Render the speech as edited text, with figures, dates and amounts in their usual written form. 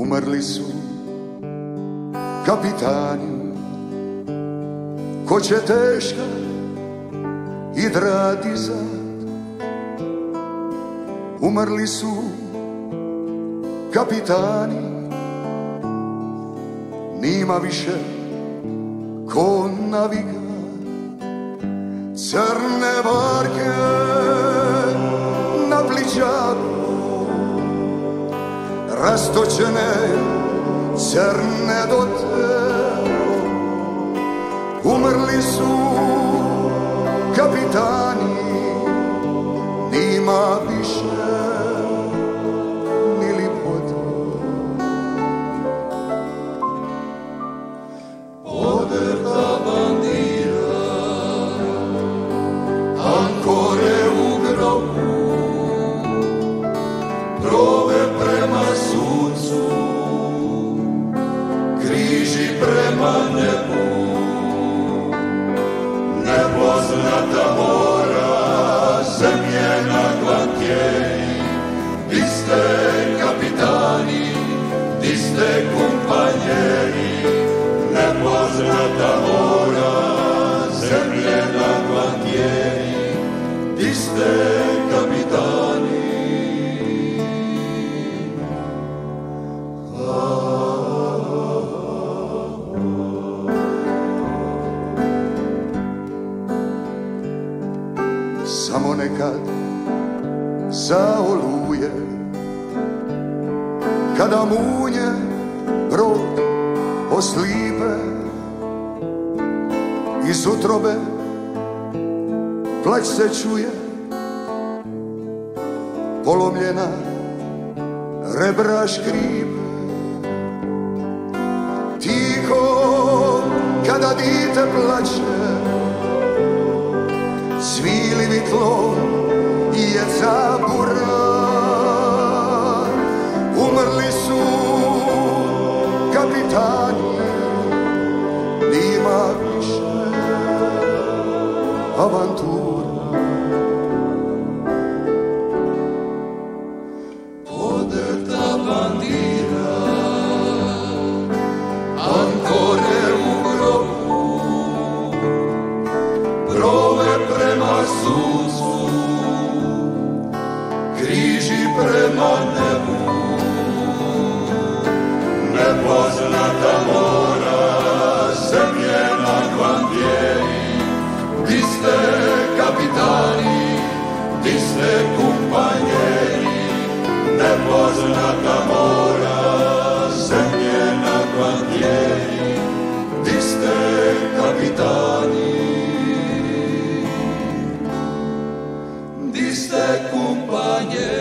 Umrli su kapitani, koće teška i drati zad. Umrli su kapitani, nima više ko navigar. Crne barke na plićaku, rastočene crne do tela. Umrli su kapitani, nima više ni lipote. Poderta bandira, ankore u grobu, trove prema suncu, križi prema nebu. Nepoznata mora, zemlje na kvartieri. Di ste kapitani, di ste kompanjeri. Nepoznata mora, zemlje na kvartieri. Di ste kapitani. Samo nekad zaoluje, kada munje brod oslipe, iz utrobe plać se čuje, polomljena rebra škripe. Tiho kada dite plače, svilivi tlon i jeca buran. Umrli su kapitani, nima više avantura. Poderta bandira, ankore u grobu, brove prema suncu, križi prema nebu. Nepoznata mora, zemlje na kvartieri. Di ste kapitani, di ste kompanjeri. Nepoznata mora, zemlje na kvartieri. Di ste kapitani. Di ste compagnie.